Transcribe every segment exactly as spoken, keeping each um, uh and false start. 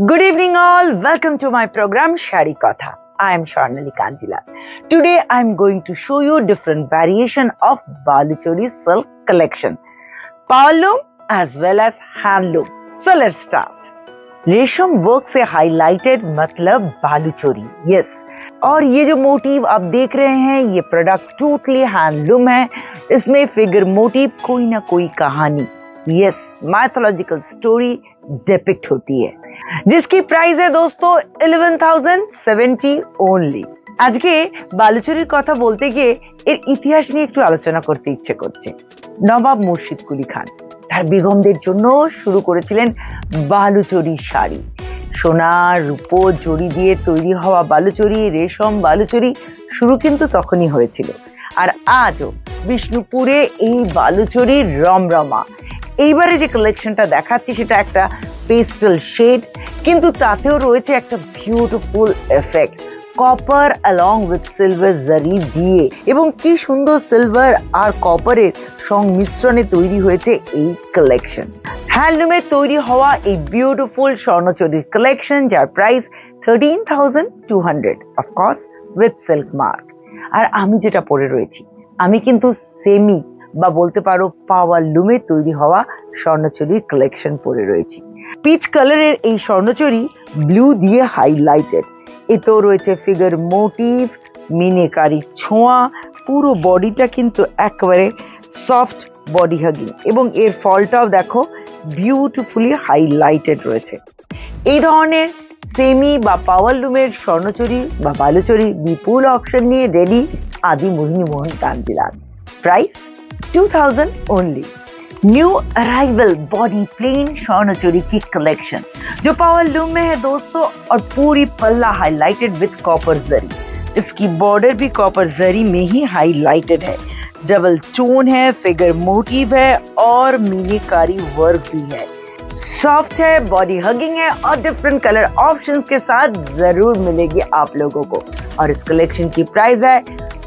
Good evening all, welcome to my program Shari Katha. I am Swarnali Kanjilal. Today I am going to show you different variation of Baluchari silk collection, power loom as well as hand loom. So let's start. रेशम work से highlighted मतलब Baluchari, yes yes. और ये जो motive आप देख रहे हैं ये प्रोडक्ट टोटली हैंडलूम है। इसमें फिगर मोटिव कोई ना कोई कहानी, यस माइथोलॉजिकल स्टोरी डिपिक्ट होती है, जिसकी प्राइस है दोस्तों eleven thousand seventy ओनली। আজকে বালুচরির কথা বলতে গিয়ে এর ইতিহাস নিয়ে একটু আলোচনা করতে ইচ্ছে করছে। নবাব মুর্শিদ কুলিখান তার বেগমদের জন্য শুরু করেছিলেন বালুচরি শাড়ি। সোনা রূপো জড়ি দিয়ে তৈরি হওয়া বালুচরি, রেশম বালুচরি শুরু কিন্তু তখনই হয়েছিল। আর আজও বিষ্ণুপুরে এই বালুচরির রমরমা। এইবারে যে কালেকশনটা দেখাচ্ছি সেটা একটা পেস্টেল শেড, কিন্তু তাতেও রয়েছে একটা beautiful effect copper along with silver zari दिए एवं की सुंदर सिल्वर और कॉपर संमिश्रणे तैरी হয়েছে এই কালেকশন। হ্যান্ডলুমে তৈরি হওয়া এই বিউটিফুল স্বর্ণচরির কালেকশন যার price thirteen thousand two hundred of course with silk mark. আর আমি যেটা পরে রয়েছি আমি কিন্তু সেমি বা বলতে পারো পাওয়ার লুমে তৈরি হওয়া স্বর্ণচরির কালেকশন পরে রয়েছি। পিচ কালারের এই স্বর্ণচরি ব্লু দিয়ে হাইলাইটেড। এতেও রয়েছে ফিগার মোটিভ, মিনেকারি ছোঁয়া, পুরো বডিটা কিন্তু একেবারে সফট বডি হাগিং এবং এর ফলটাও দেখো বিউটিফুলি হাইলাইটেড রয়েছে। এই ধরনের সেমি বা পাওয়ার লুমের স্বর্ণচরি বা বালুচরি বিপুল অপশন নিয়ে ready Adi Mohini Mohan Kanjilal. Price two thousand only. New arrival body plain Swarnachari की कलेक्शन जो पावर लूम में है दोस्तों और पूरी पल्ला हाईलाइटेड विद कॉपर जरी। इसकी बॉर्डर भी कॉपर जरी में ही हाईलाइटेड है। डबल टोन है, फिगर मोटिव है और मीनेकारी वर्क भी है। सॉफ्ट है, बॉडी हगिंग है और डिफरेंट कलर ऑप्शंस के साथ जरूर मिलेगी आप लोगों को। और इस कलेक्शन की प्राइस है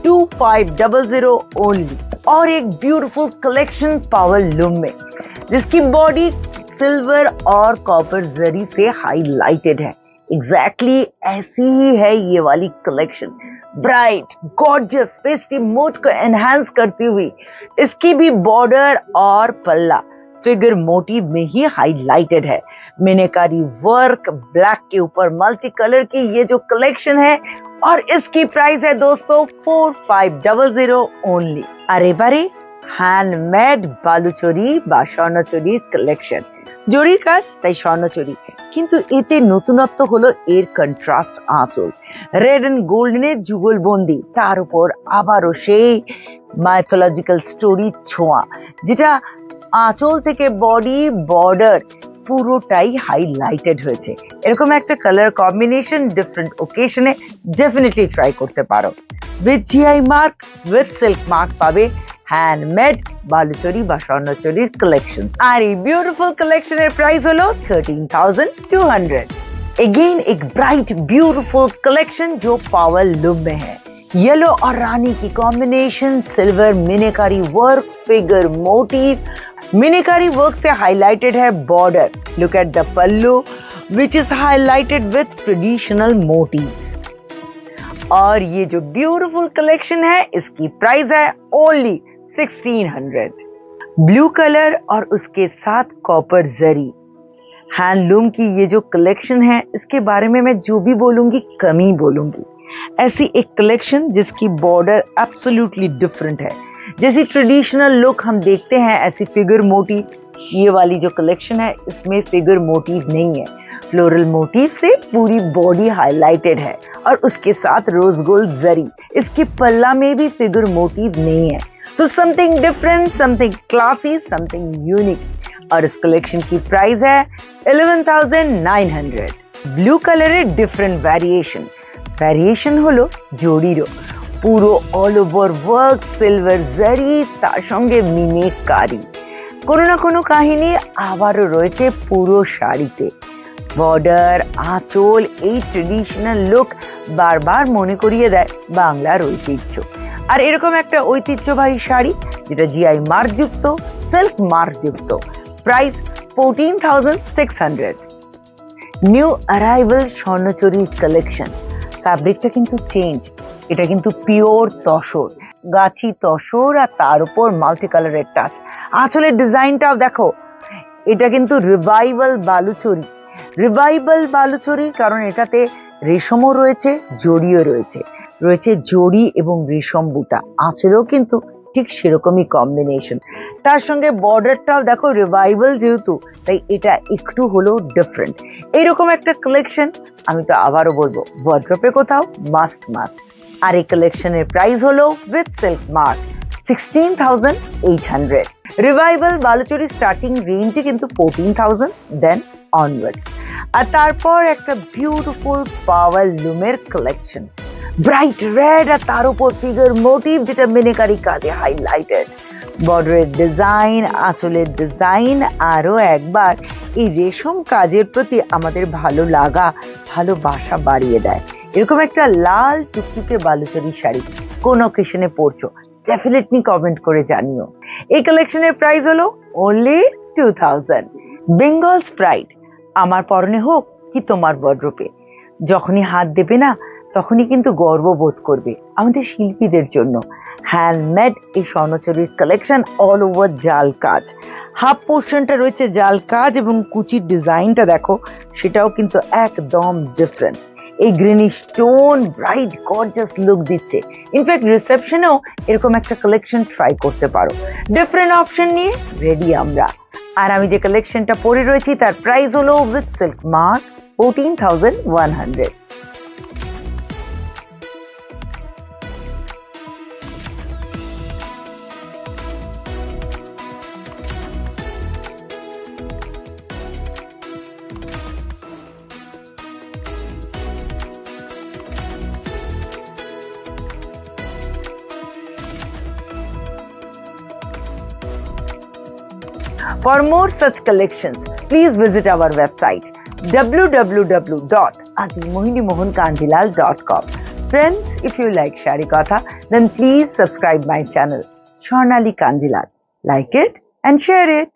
two five zero zero only. और एक ब्यूटीफुल कलेक्शन पावर लूम में जिसकी बॉडी सिल्वर और कॉपर जरी से हाईलाइटेड है। एग्जैक्टली exactly ऐसी ही है ये वाली collection, bright gorgeous festive mood को एनहांस करती हुई। इसकी भी बॉर्डर और पल्ला फिगर मोटिव में ही हाईलाइटेड है। मीनाकारी वर्क, ब्लैक के ऊपर मल्टी कलर की ये जो कलेक्शन है और इसकी प्राइस है दोस्तों four five zero zero only. अरे बारे हैंडमेड बालुचरी बा स्वर्णचुरी कलेक्शन জরির কাজ তাই স্বর্ণচরি, কিন্তু এতে নতুনত্ব হলো এর কন্ট্রাস্ট আঁচল। রেড এন্ড গোল্ডেনের যুগলবন্দি, তার উপর আবারও সেই মাইথোলজিক্যাল স্টোরি ছোঁয়া যেটা আঁচল থেকে বডি বর্ডার পুরোটাই হাইলাইটেড হয়েছে। এরকম একটা কালার কম্বিনেশন ডিফারেন্ট ওকেশনে ডেফিনেটলি ট্রাই করতে পারো। With GI mark with silk mark পাবে হ্যান্ডমেড বালুচরি বা স্বর্ণচরির কালেকশন। আর এই বিউটিফুল কালেকশনের প্রাইস হলো thirteen thousand two hundred। Again एक ब्राइट ब्यूटीफुल कलेक्शन जो पावर लुम में है। येलो और रानी की combination, silver meenakari work, figure motif, meenakari work से हाईलाइटेड है border. Look at the pallu which is highlighted with traditional motifs. और ये जो ब्यूटीफुल कलेक्शन है इसकी प्राइस है only sixteen hundred। Blue colour और उसके साथ कॉपर जरी हैंडलूम की ये जो कलेक्शन है इसके बारे में मैं जो भी बोलूंगी कमी बोलूंगी। ऐसी एक कलेक्शन जिसकी बॉर्डर एब्सोल्युटली डिफरेंट है। जैसी ट्रेडिशनल लुक हम देखते हैं ऐसी फिगर मोटिव ये वाली जो कलेक्शन है इसमें फिगर मोटिव नहीं है। फ्लोरल मोटिव से पूरी बॉडी हाईलाइटेड है और उसके साथ रोज गोल्ड जरी। इसके पल्ला में भी फिगर मोटिव नहीं है। तो something different, something classy, something unique. और इस कलेक्शन की प्राइस है eleven thousand nine hundred। Blue colour है डिफरेंट वेरिएशन। ভ্যারিয়েশন হলো জরিরও, পুরো অল ওভার ওয়ার্ক সিলভার জারি তার সঙ্গে মিনেকারি। কোনো না কোনো কাহিনী আবারও রয়েছে পুরো শাড়িতে। বর্ডার, আঁচল, এই ট্রেডিশনাল লুক বারবার মনে করিয়ে দেয় বাংলার ঐতিহ্য। আর এরকম একটা ঐতিহ্যবাহী শাড়ি যেটা জিআই মার্কযুক্ত, সিল্ক মার্কযুক্ত। Price fourteen thousand six hundred। New arrival Swarnachari collection. ফ্যাব্রিকটা কিন্তু চেঞ্জ, এটা কিন্তু পিওর তসর, গাছি তসর আর তার উপর মাল্টি কালারের টাচ। আসলে ডিজাইনটাও দেখো, এটা কিন্তু রিভাইভাল বালুচরি, রিভাইভাল বালুচরি, কারণ এটাতে রেশমও রয়েছে, জড়িও রয়েছে, রয়েছে জড়ি এবং রেশম বুটা। আঁচলেও কিন্তু ঠিক সেরকমই কম্বিনেশন, তার সঙ্গে বর্ডারটাও দেখো রিভাইভাল যেহেতু, তাই এটা একটু হলেও ডিফারেন্ট। এইরকম একটা কালেকশন আমি তো আবারও বলবো ওয়ার্ড্রপে কোথাও মাস্ট মাস্ট। আর এই কালেকশনের প্রাইস হলো with silk mark sixteen thousand eight hundred. Revival Baluchari starting রেঞ্জে কিন্তু ফোরটিন থাউজেন্ড দেন অনওয়ার্ডস। আর তারপর একটা বিউটিফুল পাওয়ার লুমের কালেকশন, ব্রাইট রেড আর তার উপর ফিগার মোটিভ, যেটা মিনেকারি কাজে হাইলাইটেড। বর্ডারের ডিজাইন, আঁচলের ডিজাইন, আরও একবার এই রেশম কাজের প্রতি আমাদের ভালো লাগা, ভালোবাসা বাড়িয়ে দেয়। এরকম একটা লাল টুকটুকে বালুচরি শাড়ি কোন অকেশনে পরছো ডেফিনেটলি কমেন্ট করে জানিও। এই কালেকশনের প্রাইস হলো only two thousand. Bengal's pride আমার পরনে হোক কি তোমার বডরূপে, যখনই হাত দেবে না তখনই কিন্তু গর্ববোধ করবে আমাদের শিল্পীদের জন্য। হ্যান্ডমেড এই স্বর্ণচরীর কালেকশন, অল ওভার জাল কাজ, হাফ পোর্শনটা রয়েছে জাল কাজ, এবং কুচির ডিজাইনটা দেখো সেটাও কিন্তু একদম ডিফারেন্ট। এই greenish tone bright gorgeous look দিচ্ছে। ইনফ্যাক্ট রিসেপশনেও এরকম একটা কালেকশন ট্রাই করতে পারো। ডিফারেন্ট অপশন নিয়ে রেডি আমরা। আর আমি যে কালেকশনটা পরে রয়েছি তার প্রাইস হলো with silk mark fourteen thousand one hundred. For more such collections, please visit our website w w w dot adi mohini mohan kanjilal dot com. Friends, if you like Shari Katha, then please subscribe my channel, Swarnali Kanjilal. Like it and share it.